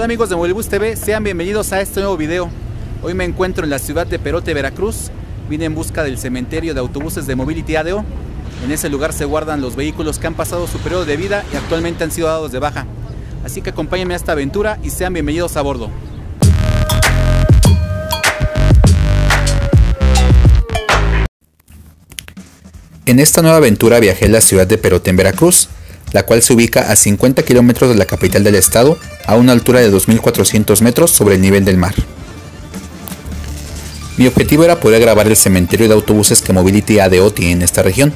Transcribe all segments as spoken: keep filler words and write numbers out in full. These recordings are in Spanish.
Hola amigos de Movilbus T V, sean bienvenidos a este nuevo video. Hoy me encuentro en la ciudad de Perote, Veracruz. Vine en busca del cementerio de autobuses de Mobility A D O. En ese lugar se guardan los vehículos que han pasado su periodo de vida y actualmente han sido dados de baja. Así que acompáñenme a esta aventura y sean bienvenidos a bordo. En esta nueva aventura viajé a la ciudad de Perote en Veracruz, la cual se ubica a cincuenta kilómetros de la capital del estado, a una altura de dos mil cuatrocientos metros sobre el nivel del mar. Mi objetivo era poder grabar el cementerio de autobuses que Mobility A D O tiene en esta región.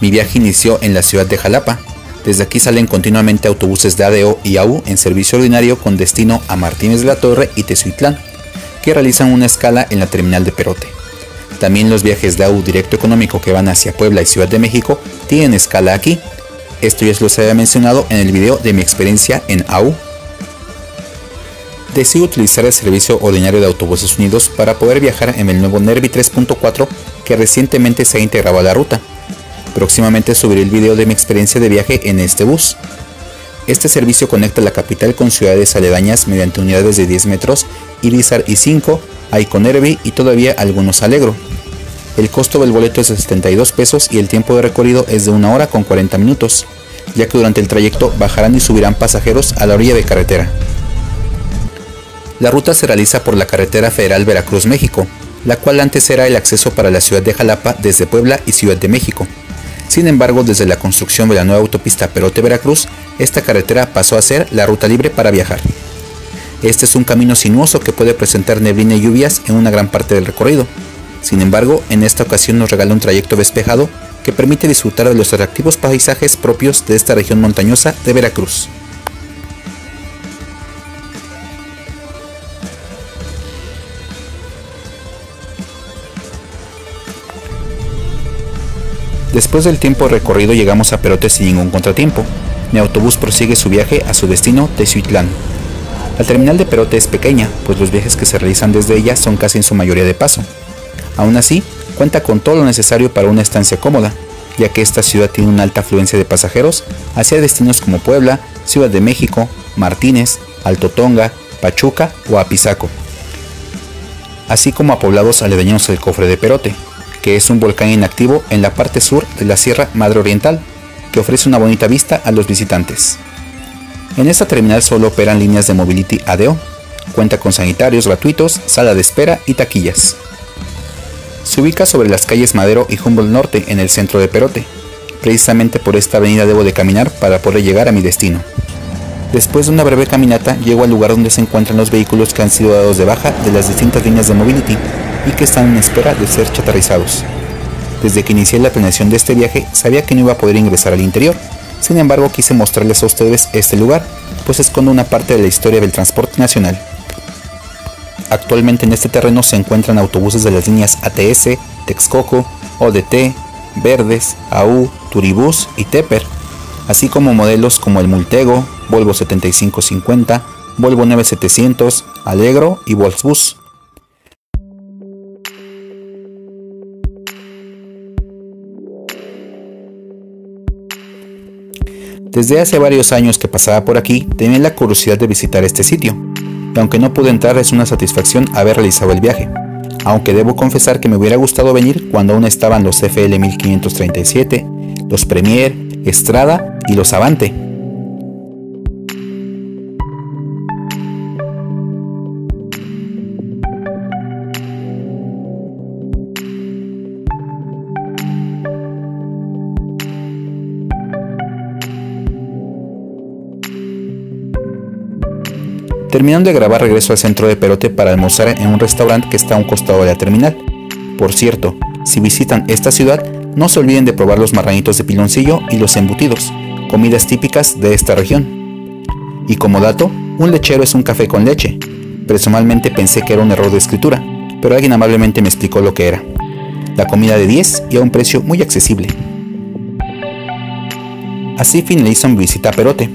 Mi viaje inició en la ciudad de Xalapa. Desde aquí salen continuamente autobuses de A D O y A U en servicio ordinario con destino a Martínez de la Torre y Tezuitlán, que realizan una escala en la terminal de Perote. También los viajes de A U directo económico que van hacia Puebla y Ciudad de México tienen escala aquí. Esto ya se los había mencionado en el video de mi experiencia en A U. Decidí utilizar el servicio ordinario de autobuses unidos para poder viajar en el nuevo Nervi tres punto cuatro que recientemente se ha integrado a la ruta. Próximamente subiré el video de mi experiencia de viaje en este bus. Este servicio conecta la capital con ciudades aledañas mediante unidades de diez metros, Irizar I cinco, Icon Nervi y todavía algunos Alegro. El costo del boleto es de setenta y dos pesos y el tiempo de recorrido es de una hora con cuarenta minutos, ya que durante el trayecto bajarán y subirán pasajeros a la orilla de carretera. La ruta se realiza por la carretera federal Veracruz-México, la cual antes era el acceso para la ciudad de Xalapa desde Puebla y Ciudad de México. Sin embargo, desde la construcción de la nueva autopista Perote-Veracruz, esta carretera pasó a ser la ruta libre para viajar. Este es un camino sinuoso que puede presentar neblina y lluvias en una gran parte del recorrido. Sin embargo, en esta ocasión nos regala un trayecto despejado que permite disfrutar de los atractivos paisajes propios de esta región montañosa de Veracruz. Después del tiempo recorrido llegamos a Perote sin ningún contratiempo. Mi autobús prosigue su viaje a su destino, Tezuitlán. La terminal de Perote es pequeña, pues los viajes que se realizan desde ella son casi en su mayoría de paso. Aún así, cuenta con todo lo necesario para una estancia cómoda, ya que esta ciudad tiene una alta afluencia de pasajeros hacia destinos como Puebla, Ciudad de México, Martínez, Altotonga, Pachuca o Apizaco, así como a poblados aledaños al Cofre de Perote, que es un volcán inactivo en la parte sur de la Sierra Madre Oriental, que ofrece una bonita vista a los visitantes. En esta terminal solo operan líneas de Mobility A D O, cuenta con sanitarios gratuitos, sala de espera y taquillas. Se ubica sobre las calles Madero y Humboldt Norte en el centro de Perote. Precisamente por esta avenida debo de caminar para poder llegar a mi destino. Después de una breve caminata llego al lugar donde se encuentran los vehículos que han sido dados de baja de las distintas líneas de Mobility y que están en espera de ser chatarrizados. Desde que inicié la planeación de este viaje sabía que no iba a poder ingresar al interior, sin embargo quise mostrarles a ustedes este lugar, pues esconde una parte de la historia del transporte nacional. Actualmente en este terreno se encuentran autobuses de las líneas A T S, Texcoco, O D T, Verdes, A U, Turibus y Tepper, así como modelos como el Multego, Volvo setenta y cinco cincuenta, Volvo noventa y siete cientos, Alegro y Volksbus. Desde hace varios años que pasaba por aquí, tenía la curiosidad de visitar este sitio, y aunque no pude entrar es una satisfacción haber realizado el viaje, aunque debo confesar que me hubiera gustado venir cuando aún estaban los F L mil quinientos treinta y siete, los Premier, Estrada y los Avante. Terminando de grabar regreso al centro de Perote para almorzar en un restaurante que está a un costado de la terminal. Por cierto, si visitan esta ciudad, no se olviden de probar los marranitos de piloncillo y los embutidos, comidas típicas de esta región. Y como dato, un lechero es un café con leche. Personalmente pensé que era un error de escritura, pero alguien amablemente me explicó lo que era. La comida de diez y a un precio muy accesible. Así finalizo mi visita a Perote.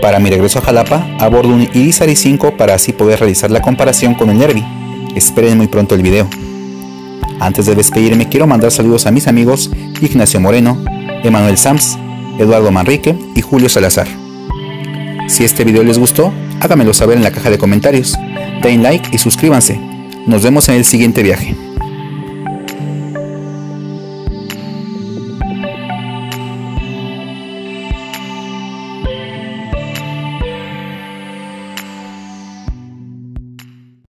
Para mi regreso a Xalapa, abordo un Irizar I cinco para así poder realizar la comparación con el Nervi. Esperen muy pronto el video. Antes de despedirme quiero mandar saludos a mis amigos Ignacio Moreno, Emanuel Sams, Eduardo Manrique y Julio Salazar. Si este video les gustó, hágamelo saber en la caja de comentarios, den like y suscríbanse. Nos vemos en el siguiente viaje.